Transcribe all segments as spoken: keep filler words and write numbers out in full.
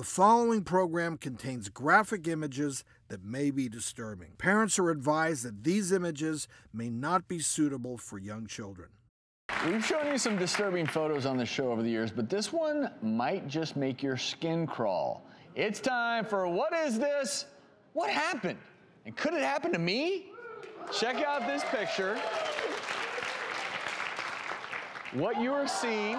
The following program contains graphic images that may be disturbing. Parents are advised that these images may not be suitable for young children. We've shown you some disturbing photos on the show over the years, but this one might just make your skin crawl. It's time for What Is This? What Happened? And could it happen to me? Check out this picture. What you are seeing,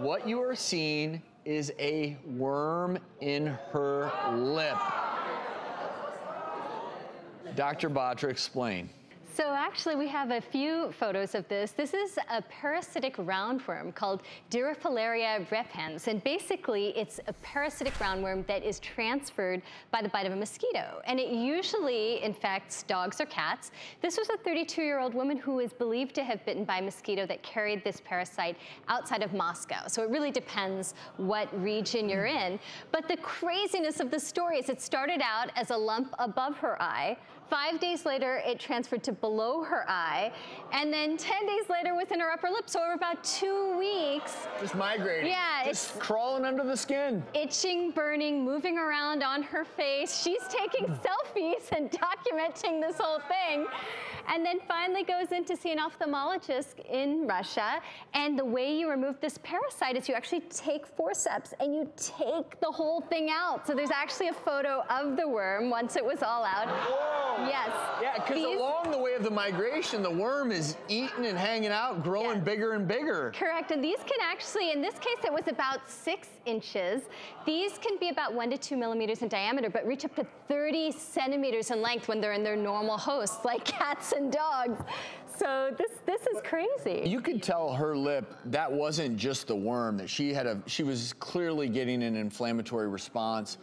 what you are seeing is a worm in her lip. Doctor Batra, explain. So actually we have a few photos of this. This is a parasitic roundworm called Dirofilaria repens, and basically it's a parasitic roundworm that is transferred by the bite of a mosquito, and it usually infects dogs or cats. This was a thirty-two-year-old woman who is believed to have bitten by a mosquito that carried this parasite outside of Moscow. So it really depends what region you're in. But the craziness of the story is it started out as a lump above her eye. Five days later, it transferred to below her eye, and then ten days later within her upper lip, so over about two weeks. Just migrating. Yeah. Just it's crawling under the skin. Itching, burning, moving around on her face. She's taking selfies and documenting this whole thing, and then finally goes in to see an ophthalmologist in Russia, and the way you remove this parasite is you actually take forceps and you take the whole thing out. So there's actually a photo of the worm once it was all out. Whoa. Yes. Yeah, because along the way of the migration, the worm is eating and hanging out, growing yeah. bigger and bigger. Correct. And these can actually, in this case, it was about six inches. These can be about one to two millimeters in diameter, but reach up to thirty centimeters in length when they're in their normal hosts, like cats and dogs. So this this is crazy. You could tell her lip that wasn't just the worm, that she had a she was clearly getting an inflammatory response.